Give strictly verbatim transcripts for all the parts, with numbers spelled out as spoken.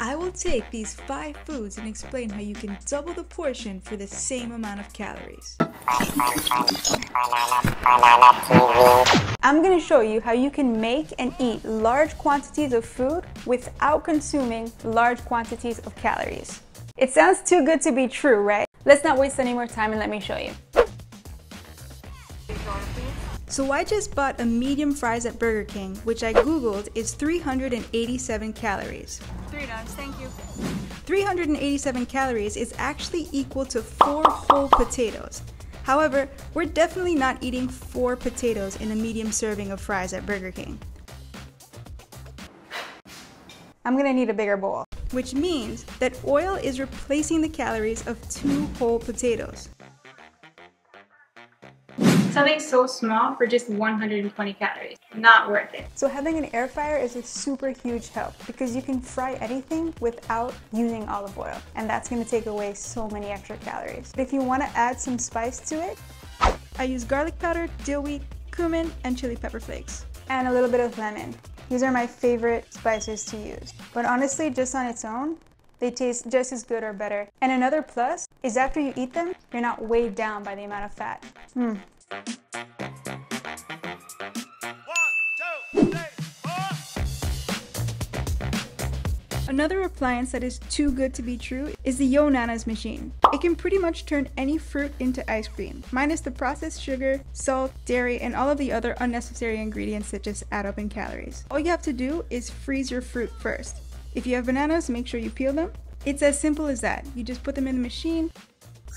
I will take these five foods and explain how you can double the portion for the same amount of calories. I'm going to show you how you can make and eat large quantities of food without consuming large quantities of calories. It sounds too good to be true, right? Let's not waste any more time and let me show you. So I just bought a medium fries at Burger King, which I googled is three hundred eighty-seven calories. Three times, thank you. three hundred eighty-seven calories is actually equal to four whole potatoes. However, we're definitely not eating four potatoes in a medium serving of fries at Burger King. I'm gonna need a bigger bowl, which means that oil is replacing the calories of two whole potatoes. Something so small for just one hundred twenty calories. Not worth it. So having an air fryer is a super huge help because you can fry anything without using olive oil, and that's going to take away so many extra calories. If you want to add some spice to it, I use garlic powder, dill weed, cumin, and chili pepper flakes, and a little bit of lemon. These are my favorite spices to use, but honestly, just on its own, they taste just as good or better. And another plus is after you eat them, you're not weighed down by the amount of fat. Mm. One, two, three, four. Another appliance that is too good to be true is the Yonanas machine. It can pretty much turn any fruit into ice cream, minus the processed sugar, salt, dairy, and all of the other unnecessary ingredients that just add up in calories. All you have to do is freeze your fruit first. If you have bananas, make sure you peel them. It's as simple as that. You just put them in the machine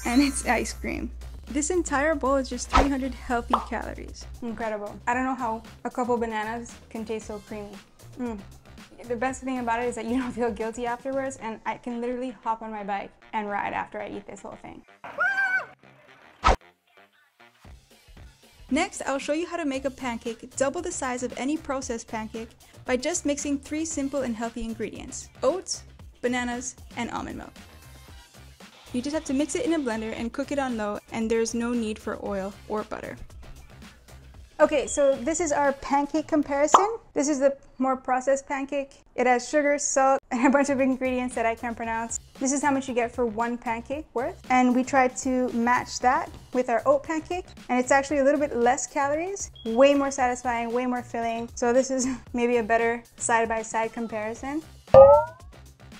and it's ice cream. This entire bowl is just three hundred healthy calories. Incredible. I don't know how a couple bananas can taste so creamy. Mm. The best thing about it is that you don't feel guilty afterwards, and I can literally hop on my bike and ride after I eat this whole thing. Next, I'll show you how to make a pancake double the size of any processed pancake by just mixing three simple and healthy ingredients: oats, bananas, and almond milk. You just have to mix it in a blender and cook it on low, and there's no need for oil or butter. Okay, so this is our pancake comparison. This is the more processed pancake. It has sugar, salt, and a bunch of ingredients that I can't pronounce. This is how much you get for one pancake worth, and we tried to match that with our oat pancake, and it's actually a little bit less calories, way more satisfying, way more filling. So this is maybe a better side-by-side comparison.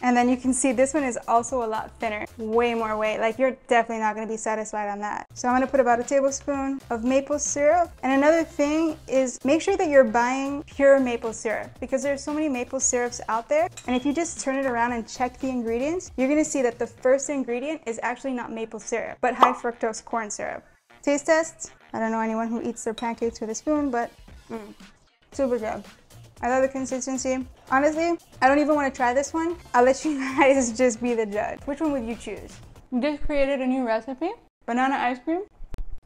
And then you can see this one is also a lot thinner, way more weight. Like, you're definitely not gonna be satisfied on that. So I'm gonna put about a tablespoon of maple syrup. And another thing is, make sure that you're buying pure maple syrup, because there's so many maple syrups out there. And if you just turn it around and check the ingredients, you're gonna see that the first ingredient is actually not maple syrup, but high fructose corn syrup. Taste test. I don't know anyone who eats their pancakes with a spoon, but mm, super good. I love the consistency. Honestly, I don't even want to try this one. I'll let you guys just be the judge. Which one would you choose? Just created a new recipe. Banana ice cream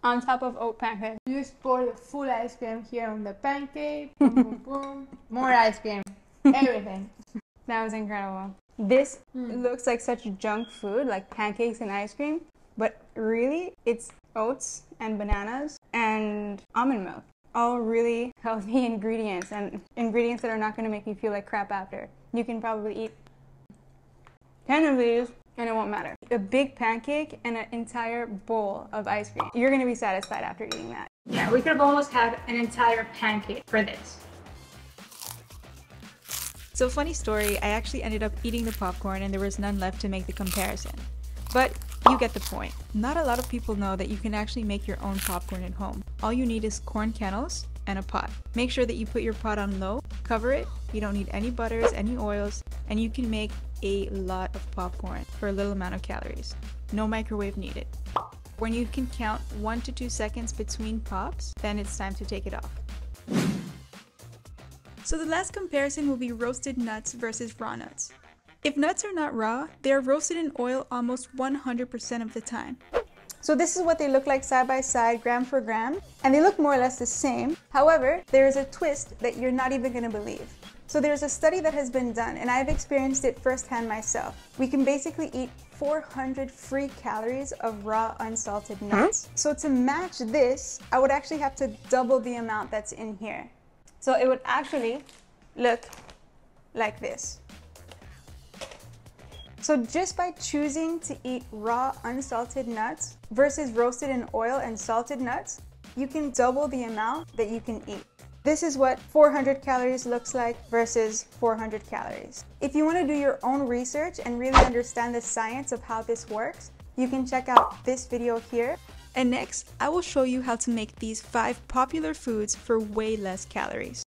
on top of oat pancake. You just pour the full ice cream here on the pancake. Boom, boom, boom. More ice cream. Everything. That was incredible. This mm. looks like such junk food, like pancakes and ice cream. But really, it's oats and bananas and almond milk. All really healthy ingredients, and ingredients that are not going to make you feel like crap after. You can probably eat ten of these and it won't matter. A big pancake and an entire bowl of ice cream. You're going to be satisfied after eating that. Yeah, we could have almost had an entire pancake for this. So, funny story, I actually ended up eating the popcorn and there was none left to make the comparison. But you get the point. Not a lot of people know that you can actually make your own popcorn at home. All you need is corn kernels and a pot. Make sure that you put your pot on low, cover it, you don't need any butters, any oils, and you can make a lot of popcorn for a little amount of calories. No microwave needed. When you can count one to two seconds between pops, then it's time to take it off. So the last comparison will be roasted nuts versus raw nuts. If nuts are not raw, they are roasted in oil almost one hundred percent of the time. So this is what they look like side by side, gram for gram, and they look more or less the same. However, there is a twist that you're not even going to believe. So there's a study that has been done, and I've experienced it firsthand myself. We can basically eat four hundred free calories of raw unsalted nuts. Huh? So to match this, I would actually have to double the amount that's in here. So it would actually look like this. So just by choosing to eat raw unsalted nuts versus roasted in oil and salted nuts, you can double the amount that you can eat. This is what four hundred calories looks like versus four hundred calories. If you want to do your own research and really understand the science of how this works, you can check out this video here. And next, I will show you how to make these five popular foods for way less calories.